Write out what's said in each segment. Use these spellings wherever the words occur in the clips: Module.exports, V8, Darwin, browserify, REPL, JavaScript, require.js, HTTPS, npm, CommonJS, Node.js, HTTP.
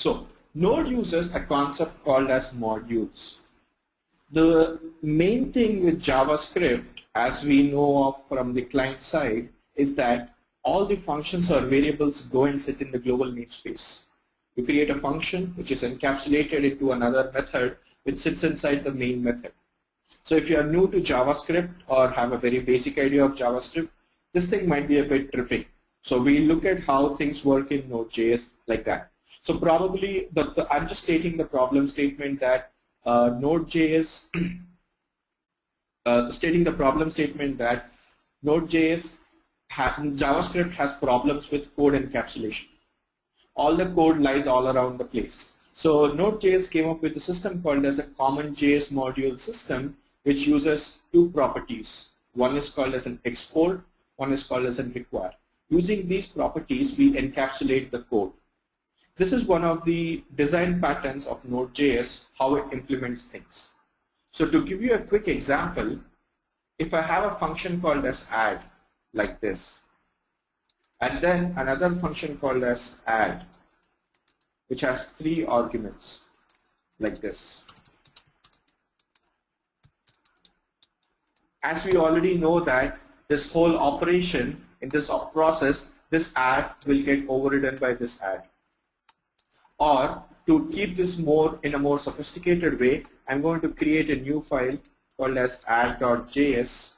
So Node uses a concept called as modules. The main thing with JavaScript, as we know of from the client side, is that all the functions or variables go and sit in the global namespace. You create a function which is encapsulated into another method which sits inside the main method. So if you are new to JavaScript or have a very basic idea of JavaScript, this thing might be a bit tripping. So we look at how things work in Node.js like that. So probably, I'm just stating the problem statement that Node.js, stating the problem statement that JavaScript has problems with code encapsulation. All the code lies all around the place. So Node.js came up with a system called as a CommonJS module system, which uses two properties. One is called as an export, one is called as a require. Using these properties, we encapsulate the code. This is one of the design patterns of Node.js, how it implements things. So to give you a quick example, if I have a function called as add, like this, and then another function called as add, which has three arguments, like this. As we already know that this whole operation, in this process, this add will get overridden by this add. Or to keep this more in a more sophisticated way, I'm going to create a new file called as add.js,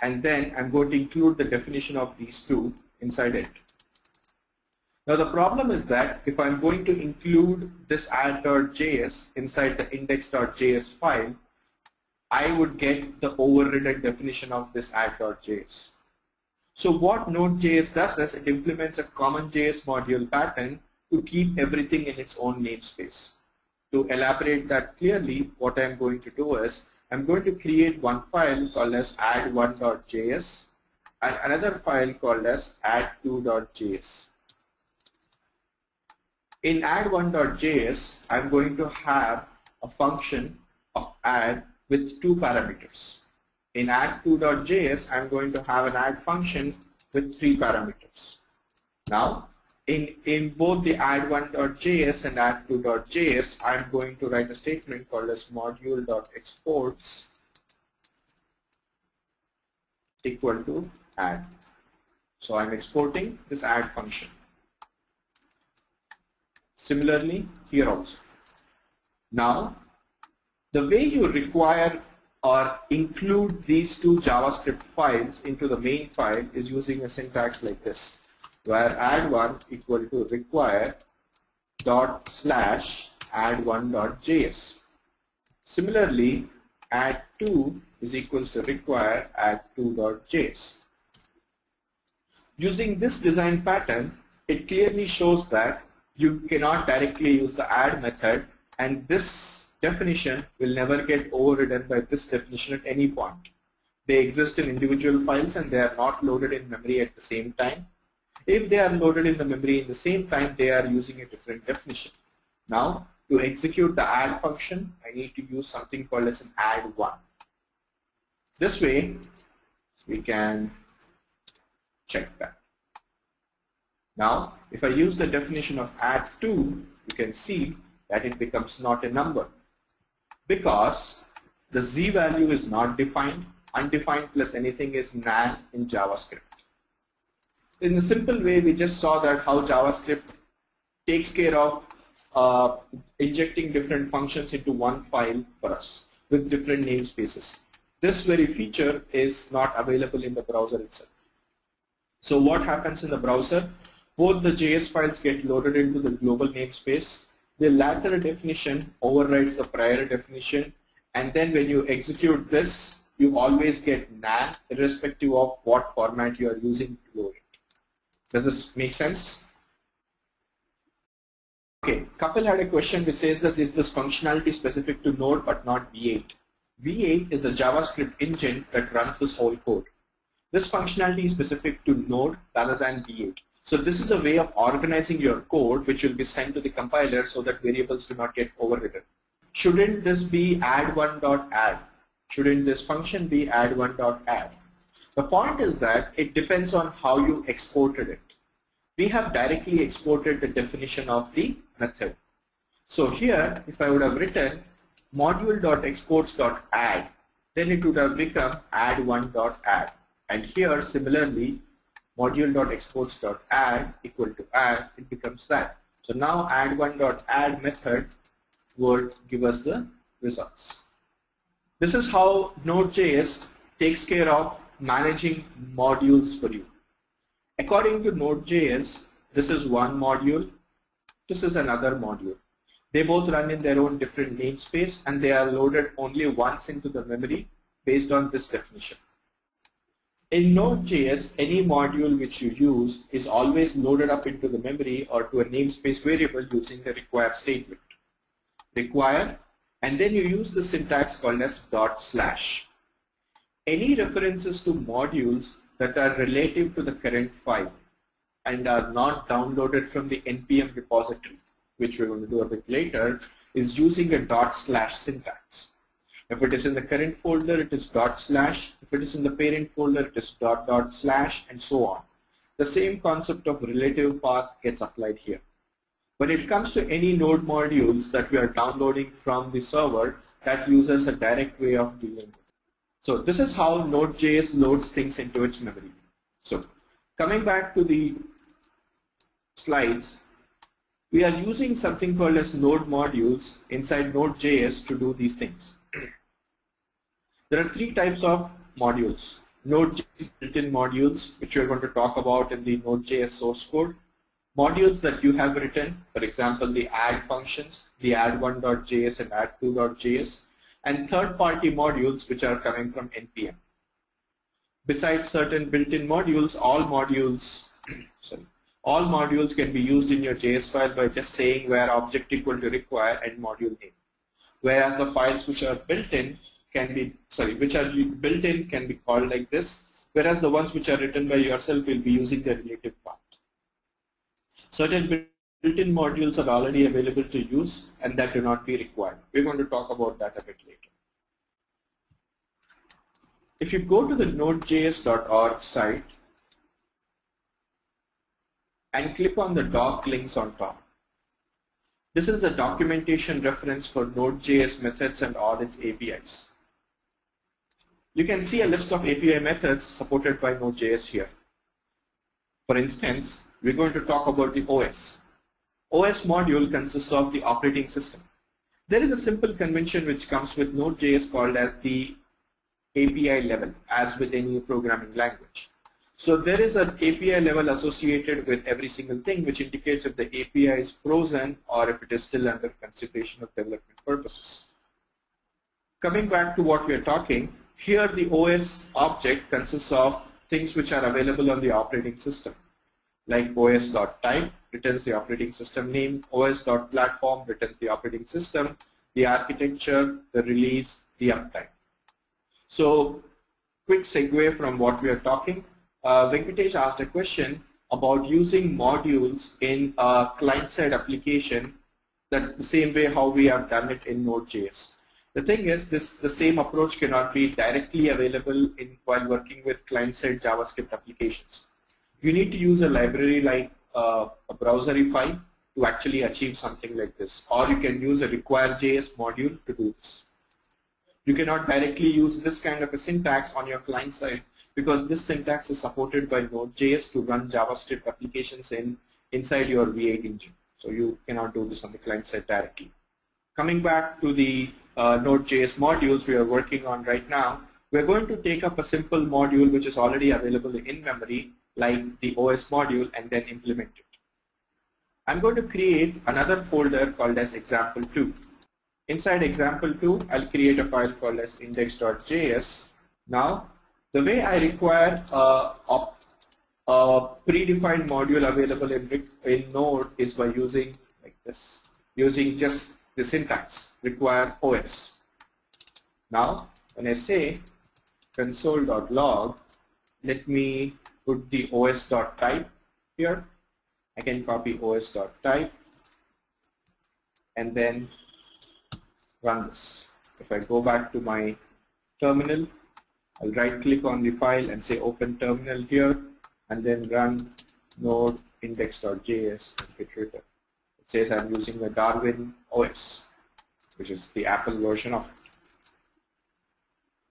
and then I'm going to include the definition of these two inside it. Now the problem is that if I'm going to include this add.js inside the index.js file, I would get the overridden definition of this add.js. So what Node.js does is it implements a CommonJS module pattern to keep everything in its own namespace. To elaborate that clearly, what I'm going to do is I'm going to create one file called as add1.js and another file called as add2.js. In add1.js, I'm going to have a function of add with two parameters. In add2.js, I'm going to have an add function with three parameters. Now, in both the add1.js and add2.js, I'm going to write a statement called as module.exports equal to add. So I'm exporting this add function. Similarly, here also. Now, the way you require or include these two JavaScript files into the main file is using a syntax like this, where add1 equal to require dot slash add1.js. Similarly, add2 is equals to require add2.js. Using this design pattern, it clearly shows that you cannot directly use the add method, and this definition will never get overridden by this definition at any point. They exist in individual files and they are not loaded in memory at the same time. If they are loaded in the memory in the same time, they are using a different definition. Now, to execute the add function, I need to use something called as an add1. This way, we can check that. Now, if I use the definition of add2, you can see that it becomes not a number, because the z value is not defined. Undefined plus anything is NaN in JavaScript. In a simple way, we just saw that how JavaScript takes care of injecting different functions into one file for us with different namespaces. This very feature is not available in the browser itself. So what happens in the browser? Both the JS files get loaded into the global namespace. The latter definition overrides the prior definition, and then when you execute this, you always get NaN irrespective of what format you are using to load it. Does this make sense? Okay, Kapil had a question which says, this is this functionality specific to Node but not V8? V8 is the JavaScript engine that runs this whole code. This functionality is specific to Node rather than V8. So this is a way of organizing your code which will be sent to the compiler so that variables do not get overridden. Shouldn't this be add1.add? Shouldn't this function be add1.add? The point is that it depends on how you exported it. we have directly exported the definition of the method. So here, if I would have written module.exports.add, then it would have become add1.add. And here, similarly, module.exports.add equal to add, it becomes that. So now add1.add method will give us the results. This is how Node.js takes care of managing modules for you. According to Node.js, this is one module, this is another module. They both run in their own different namespace and they are loaded only once into the memory based on this definition. In Node.js, any module which you use is always loaded up into the memory or to a namespace variable using the require statement. Require, and then you use the syntax called as /. Any references to modules that are relative to the current file and are not downloaded from the npm repository, which we're going to do a bit later, is using a / syntax. If it is in the current folder, it is /. If it is in the parent folder, it is // and so on. The same concept of relative path gets applied here. When it comes to any node modules that we are downloading from the server, that uses a direct way of dealing with it. So this is how Node.js loads things into its memory. So coming back to the slides, we are using something called as node modules inside Node.js to do these things. There are three types of modules. Node.js built-in modules, which we are going to talk about in the Node.js source code. Modules that you have written, for example, the add functions, the add1.js and add2.js, and third-party modules which are coming from npm. Besides certain built-in modules, all modules can be used in your JS file by just saying where object equal to require and module name. Whereas the files which are built-in can be can be called like this, whereas the ones which are written by yourself will be using the relative path. Certain built-in modules are already available to use and that do not be required. We're going to talk about that a bit later. If you go to the nodejs.org site and click on the doc links on top, this is the documentation reference for Node.js methods and all its APIs. You can see a list of API methods supported by Node.js here. For instance, we're going to talk about the OS. OS module consists of the operating system. There is a simple convention which comes with Node.js called as the API level, as with any programming language. So there is an API level associated with every single thing, which indicates if the API is frozen or if it is still under consideration of development purposes. Coming back to what we are talking, here the OS object consists of things which are available on the operating system, like os.type returns the operating system name, os.platform returns the operating system, the architecture, the release, the uptime. So quick segue from what we are talking, Venkatesh asked a question about using modules in a client-side application that the same way how we have done it in Node.js. The thing is, the same approach cannot be directly available while working with client-side JavaScript applications. You need to use a library like a browserify to actually achieve something like this, or you can use a require.js module to do this. You cannot directly use this kind of a syntax on your client side because this syntax is supported by Node.js to run JavaScript applications inside your V8 engine. So you cannot do this on the client side directly. Coming back to the Node.js modules we are working on right now, we're going to take up a simple module which is already available in memory, like the OS module, and then implement it. I'm going to create another folder called as example2. Inside example2, I'll create a file called as index.js. Now, the way I require a predefined module available in Node is by using like this, using just the syntax, require OS. Now, when I say console.log, let me put the os.type here. I can copy os.type and then run this. If I go back to my terminal, I'll right click on the file and say open terminal here and then run node index.js and hit return. It says I'm using the Darwin OS, which is the Apple version of it.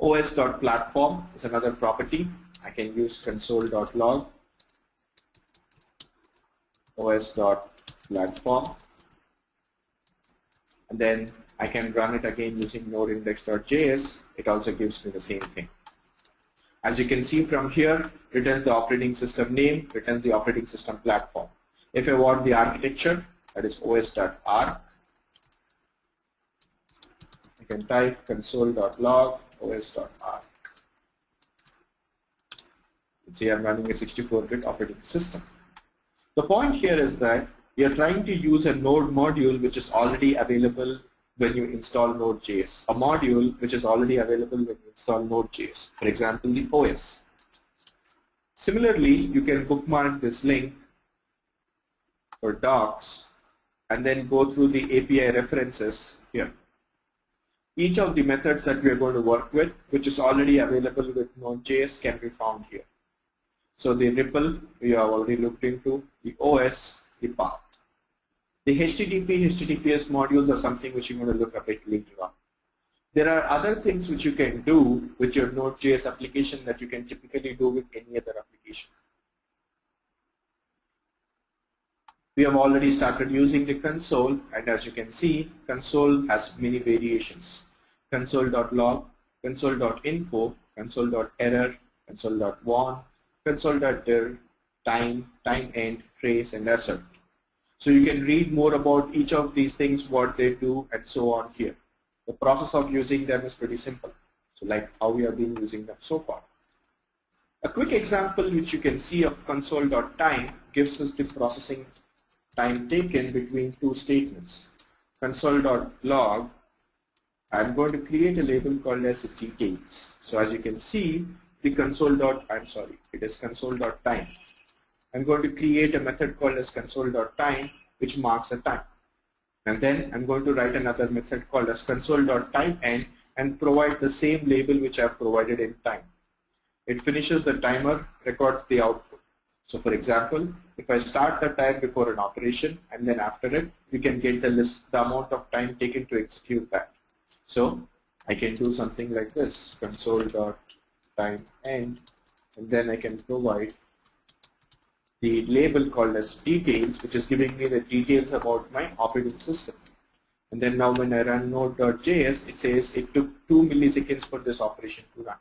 OS.platform is another property. I can use console.log, os.platform, and then I can run it again using node.index.js. It also gives me the same thing. As you can see from here, returns the operating system name, returns the operating system platform. If I want the architecture, that is os.arch, I can type console.log os.arch. Let's say I'm running a 64-bit operating system. The point here is that we are trying to use a node module which is already available when you install Node.js, a module which is already available when you install Node.js, for example the OS. Similarly, you can bookmark this link for docs and then go through the API references here. Each of the methods that we are going to work with, which is already available with Node.js, can be found here. So the REPL we have already looked into, the OS, the path. The HTTP, HTTPS modules are something which you're going to look up at later on. There are other things which you can do with your Node.js application that you can typically do with any other application. We have already started using the console, and as you can see, console has many variations. Console.log, console.info, console.error, console.warn, console.dir, time, timeend, trace, and assert. So you can read more about each of these things, what they do, and so on here. The process of using them is pretty simple. So like how we have been using them so far. A quick example which you can see of console.time gives us the processing time taken between two statements. Console.log, I'm going to create a label called as details. So as you can see, the console.time. I'm going to create a method called as console.time which marks a time. And then I'm going to write another method called as console.timeend and provide the same label which I've provided in time. It finishes the timer, records the output. So for example, if I start the time before an operation and then after it, you can get the list, the amount of time taken to execute that. So I can do something like this, console.timeend, and then I can provide the label called as details, which is giving me the details about my operating system. And then now when I run node.js, it says it took 2 milliseconds for this operation to run.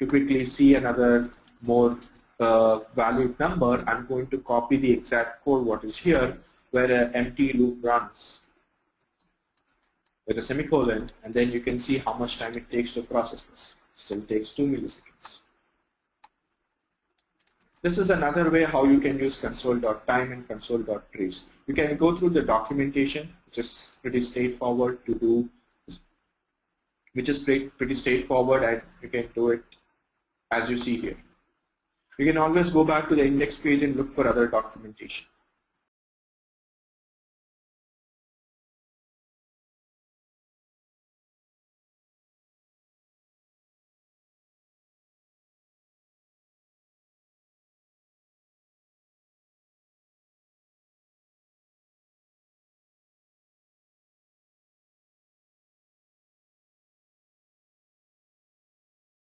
To quickly see another more valued number, I'm going to copy the exact code what is here, where an empty loop runs with a semicolon, and then you can see how much time it takes to process this. Still takes 2 milliseconds. This is another way how you can use console.time and console.trace. You can go through the documentation, which is pretty straightforward to do, and you can do it as you see here. You can always go back to the index page and look for other documentation.